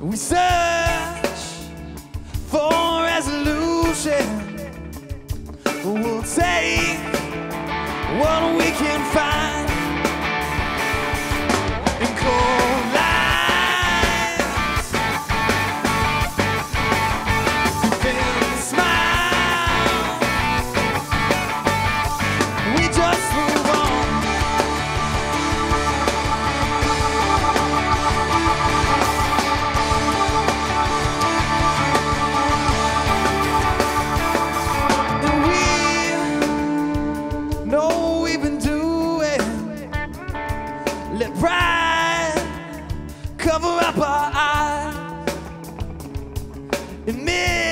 We search for resolution. We'll take what we can find. In cold lines, you can smile. We just move on. Let pride cover up our eyes.